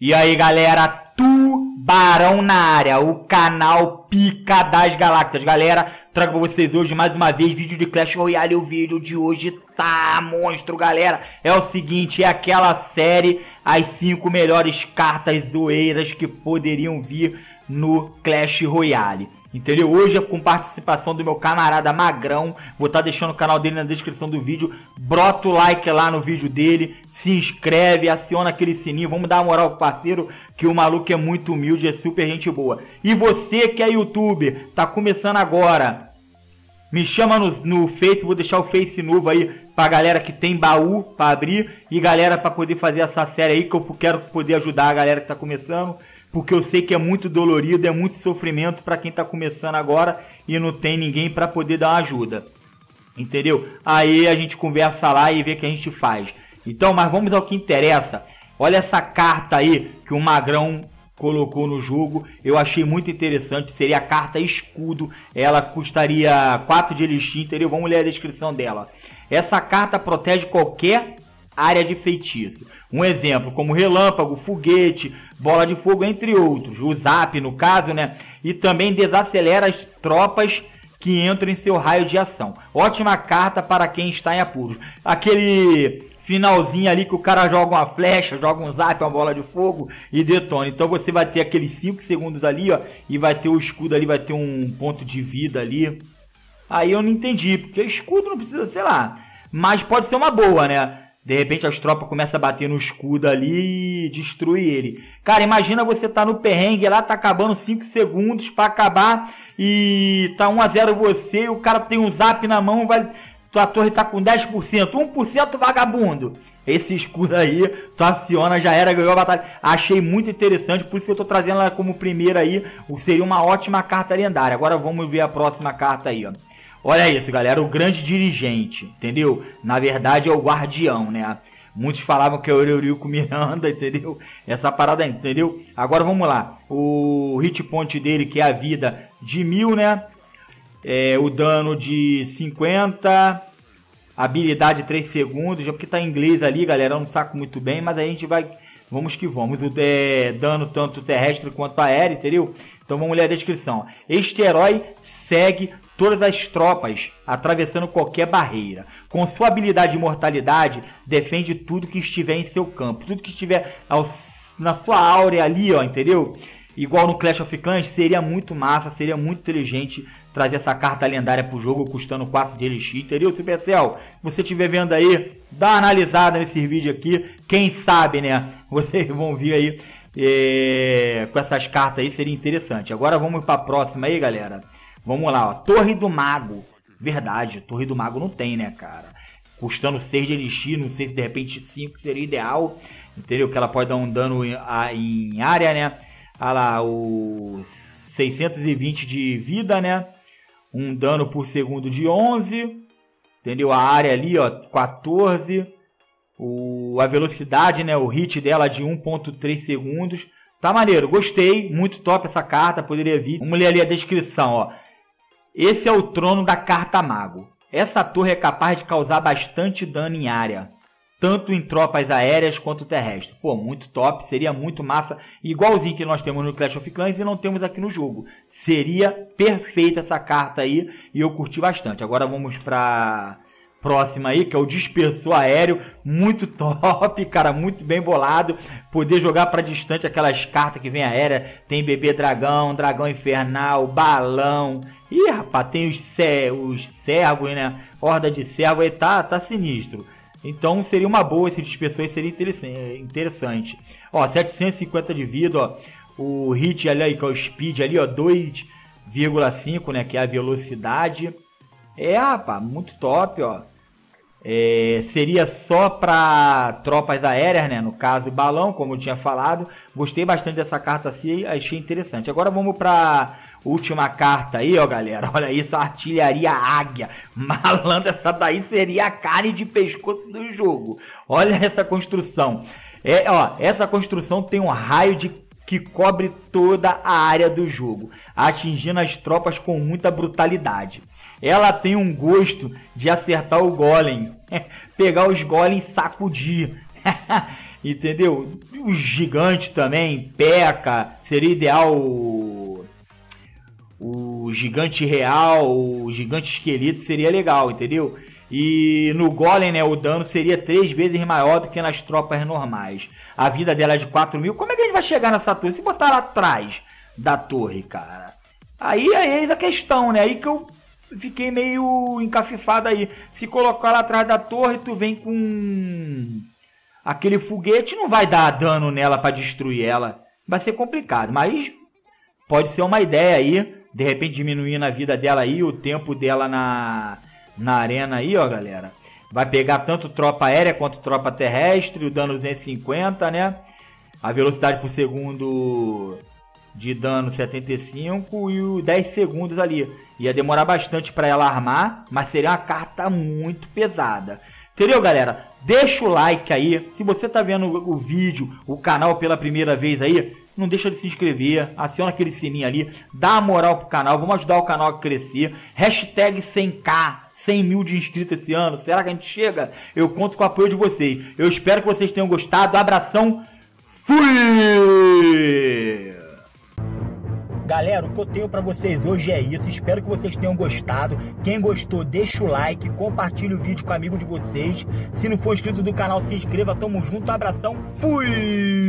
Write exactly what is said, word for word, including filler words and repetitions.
E aí galera, Tubarão na área, o canal Pica das Galáxias. Galera, trago pra vocês hoje mais uma vez vídeo de Clash Royale. O vídeo de hoje tá monstro, galera. É o seguinte, é aquela série, as cinco melhores cartas zoeiras que poderiam vir no Clash Royale. Entendeu? Hoje é com participação do meu camarada Magrão. Vou estar tá deixando o canal dele na descrição do vídeo. Brota o like lá no vídeo dele, se inscreve, aciona aquele sininho. Vamos dar uma moral pro parceiro, que o maluco é muito humilde, é super gente boa. E você que é youtuber, tá começando agora, me chama no, no Face, vou deixar o Face novo aí pra galera que tem baú pra abrir. E galera, pra poder fazer essa série aí, que eu quero poder ajudar a galera que tá começando, porque eu sei que é muito dolorido, é muito sofrimento para quem tá começando agora e não tem ninguém para poder dar uma ajuda, entendeu? Aí a gente conversa lá e vê o que a gente faz. Então, mas vamos ao que interessa. Olha essa carta aí que o Magrão colocou no jogo, eu achei muito interessante, seria a carta escudo, ela custaria quatro de elixir, entendeu? Vamos ler a descrição dela. Essa carta protege qualquer área de feitiço, um exemplo como relâmpago, foguete, bola de fogo, entre outros, o zap no caso, né? E também desacelera as tropas que entram em seu raio de ação. Ótima carta para quem está em apuros. Aquele finalzinho ali que o cara joga uma flecha, joga um zap, uma bola de fogo e detona. Então você vai ter aqueles cinco segundos ali, ó, e vai ter o escudo ali, vai ter um ponto de vida ali. Aí eu não entendi, porque escudo não precisa, sei lá, mas pode ser uma boa, né? De repente as tropas começam a bater no escudo ali e destruir ele. Cara, imagina você tá no perrengue lá, tá acabando cinco segundos pra acabar e tá um a zero você, o cara tem um zap na mão, vai, tua torre tá com dez por cento, um por cento vagabundo. Esse escudo aí, tu aciona, já era, ganhou a batalha. Achei muito interessante, por isso que eu tô trazendo ela como primeira aí, seria uma ótima carta lendária. Agora vamos ver a próxima carta aí, ó. Olha isso, galera, o grande dirigente, entendeu? Na verdade é o guardião, né? Muitos falavam que é o Eurico Miranda, entendeu? Essa parada aí, entendeu? Agora vamos lá. O hit point dele, que é a vida de mil, né? É, o dano de cinquenta. Habilidade três segundos. Já porque tá em inglês ali, galera, eu não saco muito bem, mas a gente vai... Vamos que vamos. O é, dano tanto terrestre quanto aéreo, entendeu? Então vamos ler a descrição. Este herói segue todas as tropas, atravessando qualquer barreira. Com sua habilidade de imortalidade, defende tudo que estiver em seu campo. Tudo que estiver ao, na sua áurea ali, ó, entendeu? Igual no Clash of Clans, seria muito massa, seria muito inteligente trazer essa carta lendária pro jogo, custando quatro de elixir, entendeu? Supercell, se você estiver vendo aí, dá uma analisada nesse vídeo aqui. Quem sabe, né? Vocês vão vir aí é... com essas cartas aí, seria interessante. Agora vamos pra próxima aí, galera. Vamos lá, ó. Torre do Mago. Verdade, Torre do Mago não tem, né, cara? Custando seis de elixir, não sei se de repente cinco seria ideal. Entendeu? Que ela pode dar um dano em, em área, né? Olha lá, o seiscentos e vinte de vida, né? Um dano por segundo de onze. Entendeu? A área ali, ó, quatorze. O, a velocidade, né? O hit dela de um ponto três segundos. Tá maneiro, gostei. Muito top essa carta, poderia vir. Vamos ler ali a descrição, ó. Esse é o trono da carta mago. Essa torre é capaz de causar bastante dano em área, tanto em tropas aéreas quanto terrestres. Pô, muito top, seria muito massa, igualzinho que nós temos no Clash of Clans e não temos aqui no jogo. Seria perfeita essa carta aí e eu curti bastante. Agora vamos pra próxima aí, que é o dispersor aéreo. Muito top, cara, muito bem bolado. Poder jogar para distante aquelas cartas que vem aérea. Tem bebê dragão, dragão infernal, balão. Ih, rapaz, tem os, ce os servos, né? Horda de servo aí, tá, tá sinistro. Então seria uma boa esse dispersor aí, seria interessante. Ó, setecentos e cinquenta de vida, ó. O hit ali, aí, que é o speed ali, ó, dois vírgula cinco, né? Que é a velocidade. É, rapaz, muito top, ó. É, seria só para tropas aéreas, né? No caso, balão, como eu tinha falado. Gostei bastante dessa carta assim, achei interessante. Agora vamos para última carta aí, ó, galera. Olha isso, artilharia águia. Malandro, essa daí seria a carne de pescoço do jogo. Olha essa construção. É, ó, essa construção tem um raio de que cobre toda a área do jogo, atingindo as tropas com muita brutalidade. Ela tem um gosto de acertar o golem, pegar os golems e sacudir, entendeu? O gigante também peca, seria ideal o... o gigante real, o gigante esqueleto seria legal, entendeu? E no golem, né, o dano seria três vezes maior do que nas tropas normais. A vida dela é de quatro mil. Como é que a gente vai chegar nessa torre? Se botar lá atrás da torre, cara. Aí, aí é a questão, né? Aí que eu fiquei meio encafifado aí. Se colocar lá atrás da torre, tu vem com aquele foguete, não vai dar dano nela para destruir ela. Vai ser complicado, mas pode ser uma ideia aí. De repente diminuindo a vida dela aí, o tempo dela na... na arena aí, ó, galera. Vai pegar tanto tropa aérea quanto tropa terrestre. O dano duzentos e cinquenta, né? A velocidade por segundo de dano setenta e cinco. E o dez segundos ali. Ia demorar bastante pra ela armar, mas seria uma carta muito pesada. Entendeu, galera? Deixa o like aí. Se você tá vendo o vídeo, o canal pela primeira vez aí, não deixa de se inscrever, aciona aquele sininho ali, dá a moral pro canal, vamos ajudar o canal a crescer. Hashtag cem K. cem mil de inscritos esse ano. Será que a gente chega? Eu conto com o apoio de vocês. Eu espero que vocês tenham gostado. Abração. Fui! Galera, o que eu tenho pra vocês hoje é isso. Espero que vocês tenham gostado. Quem gostou, deixa o like. Compartilha o vídeo com o amigo de vocês. Se não for inscrito do canal, se inscreva. Tamo junto. Abração. Fui!